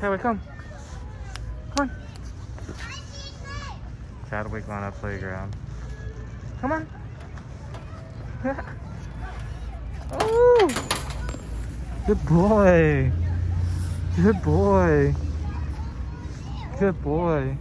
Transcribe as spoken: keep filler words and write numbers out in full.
Here we come. Come on. Chadwick on a playground. Come on. Oh, good boy. Good boy. Good boy.